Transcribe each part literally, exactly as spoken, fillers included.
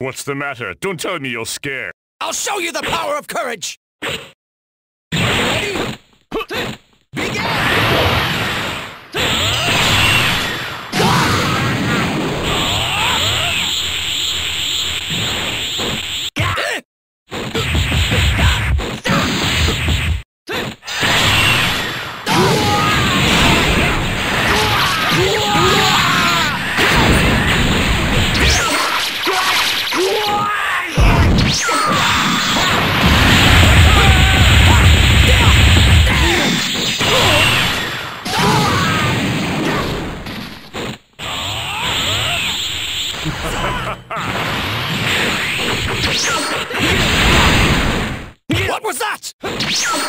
What's the matter? Don't tell me you're scared. I'll show you the power of courage! Are you ready? Begin! What was that? Yeah.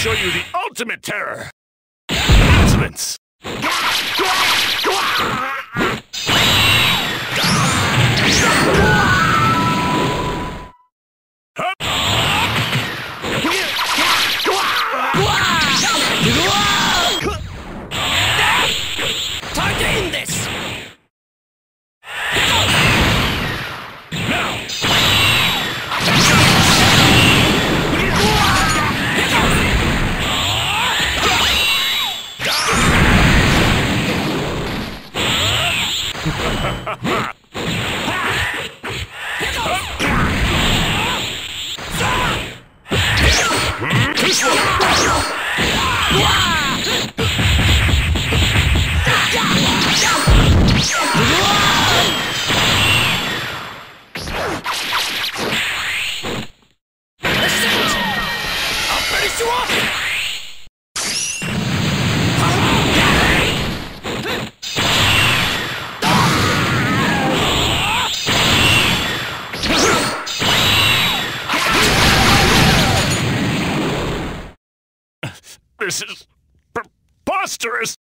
Show you the ultimate terror! Announcements! This is preposterous!